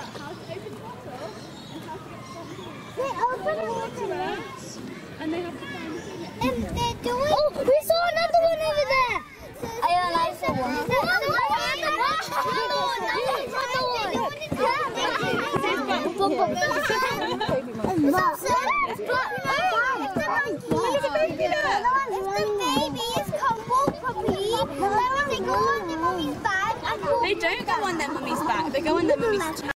about how to open bottles and how to get something. They open it. And they have to find the thing. And they're doing. Oh, we saw another one over there. I saw one. They don't go on their mummy's back, they go on their mummy's